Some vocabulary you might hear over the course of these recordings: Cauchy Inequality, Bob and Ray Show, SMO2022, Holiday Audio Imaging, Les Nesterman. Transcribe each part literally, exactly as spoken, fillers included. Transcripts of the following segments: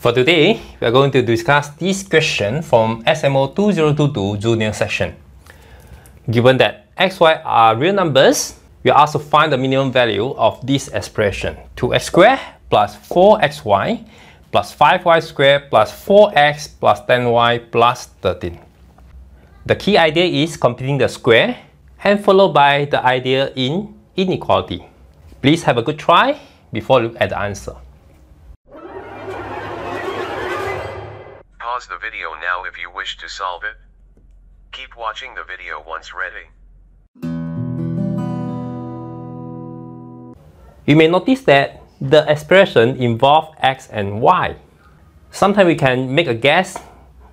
For today, we are going to discuss this question from S M O two zero two two junior section. Given that x, y are real numbers, we are asked to find the minimum value of this expression. two x squared plus four x y plus five y squared plus four x plus ten y plus thirteen. The key idea is completing the square and followed by the idea in inequality. Please have a good try before look at the answer. Pause the video now if you wish to solve it. Keep watching the video once ready. You may notice that the expression involves x and y. Sometimes we can make a guess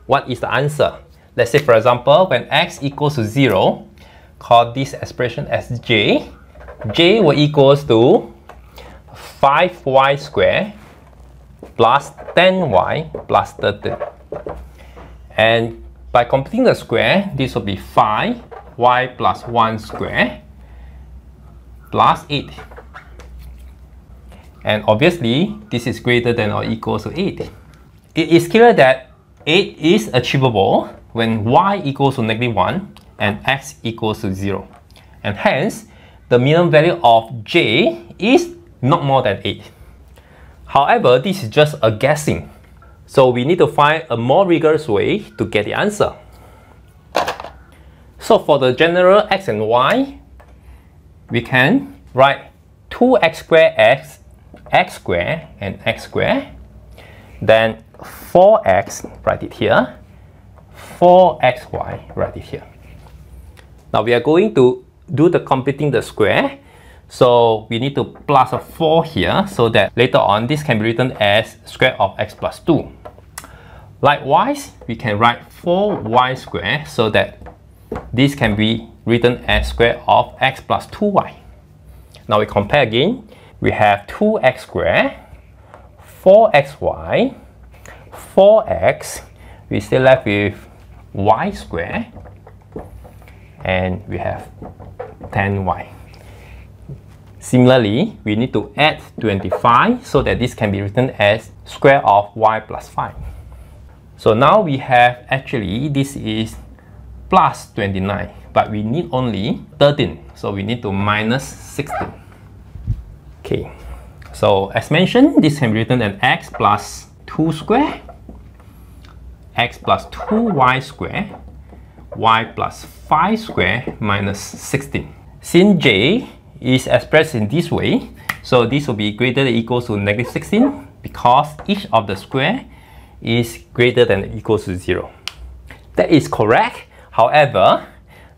what is the answer. Let's say, for example, when x equals to zero, call this expression as j. J will equals to five y squared plus ten y plus thirteen. And by completing the square, this will be five y plus one squared plus eight. And obviously, this is greater than or equal to eight. It is clear that eight is achievable when y equals to negative one and x equals to zero. And hence, the minimum value of j is not more than eight. However, this is just a guessing. So we need to find a more rigorous way to get the answer. So for the general x and y, we can write two x squared x, x squared and x squared. Then four x, write it here. four x y, write it here. Now we are going to do the completing the square. So we need to plus a four here so that later on this can be written as square of x plus two. Likewise, we can write four y squared so that this can be written as square of x plus two y. Now we compare again. We have two x squared, four x y, four x, we still left with y squared, and we have ten y. Similarly, we need to add twenty-five so that this can be written as square of y plus five. So now we have actually this is plus twenty-nine, but we need only thirteen, so we need to minus sixteen. Okay, so as mentioned, this can be written as x plus two squared, x plus two y squared, y plus five squared minus sixteen. Since j is expressed in this way, so this will be greater than or equal to negative sixteen because each of the square is greater than or equal to zero. That is correct. However,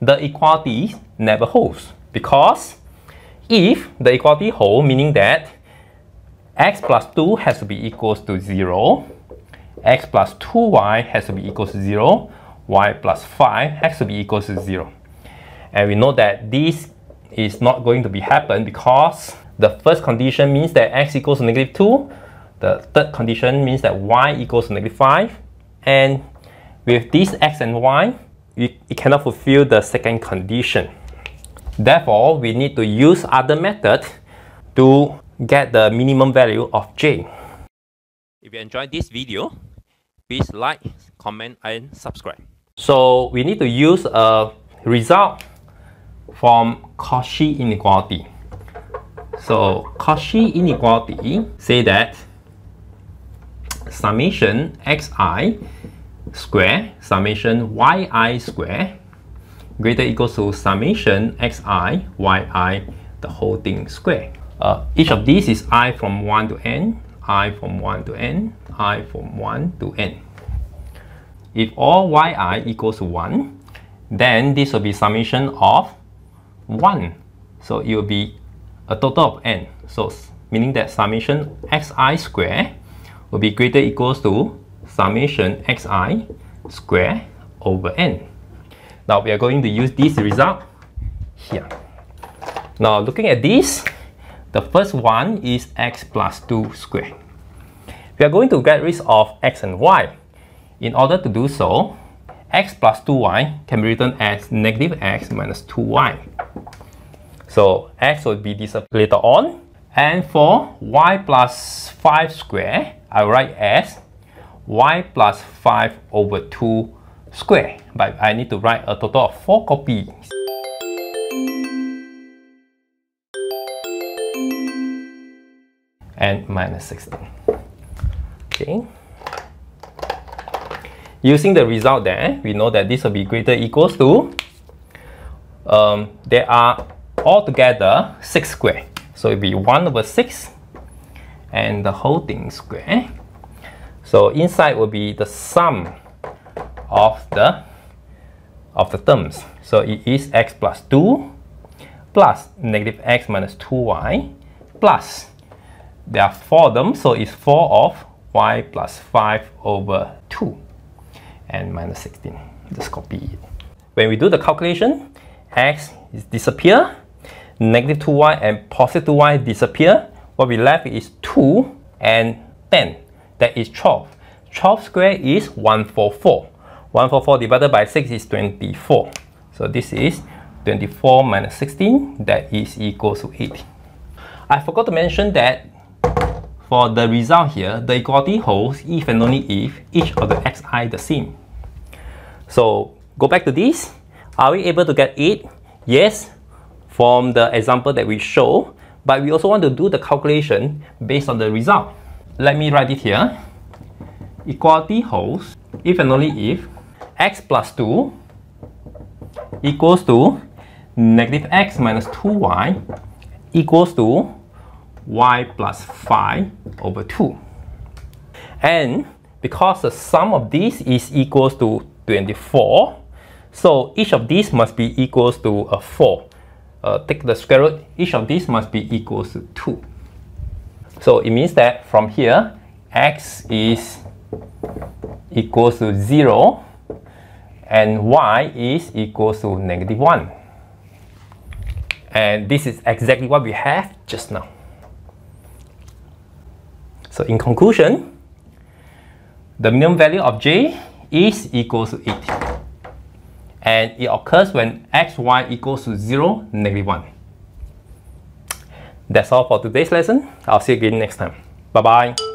the equality never holds, because if the equality holds, meaning that x plus two has to be equal to zero, x plus two y has to be equal to zero, y plus five has to be equal to zero. And we know that this is not going to be happen because the first condition means that x equals to negative two, the third condition means that y equals to negative five, and with this x and y, it, it cannot fulfill the second condition. Therefore, we need to use other method to get the minimum value of j. If you enjoyed this video, please like, comment, and subscribe. So we need to use a result from Cauchy inequality. So Cauchy inequality say that summation x i squared summation y i squared greater equals to summation xi yi the whole thing square. Uh, each of these is I from one to n, I from one to n, I from one to n. If all yi equals to one, then this will be summation of one, so it will be a total of n, so meaning that summation x i squared will be greater equals to summation x i squared over n. Now we are going to use this result here. Now looking at this, the first one is x plus two squared. We are going to get rid of x and y. In order to do so, x plus two y can be written as negative x minus two y. So x will be this later on. And for y plus five squared, I write as y plus five over two square. But I need to write a total of four copies. And minus sixteen. Okay. Using the result there, we know that this will be greater equals to, um, there are altogether six square. So it'll be one over six and the whole thing square. So inside will be the sum of the of the terms. So it is x plus two plus negative x minus two y plus, there are four of them, so it's four of y plus five over two and minus sixteen. Just copy it. When we do the calculation, x is disappear, negative two y and positive two y disappear. What we left is two and ten. That is twelve. twelve squared is one hundred forty-four. one hundred forty-four divided by six is twenty-four. So this is twenty-four minus sixteen. That is equal to eighty. I forgot to mention that for the result here, the equality holds if and only if each of the xi is the same. So go back to this. Are we able to get it? Yes, from the example that we show, but we also want to do the calculation based on the result. Let me write it here. Equality holds if and only if x plus two equals to negative x minus two y equals to y plus five over two. And because the sum of these is equals to twenty-four, so each of these must be equals to a four. Uh, take the square root, each of these must be equals to two. So it means that from here, x is equals to zero and y is equals to negative one. And this is exactly what we have just now. So in conclusion, the minimum value of j is equal to eight. And it occurs when x, y equals to zero, negative one. That's all for today's lesson. I'll see you again next time. Bye-bye.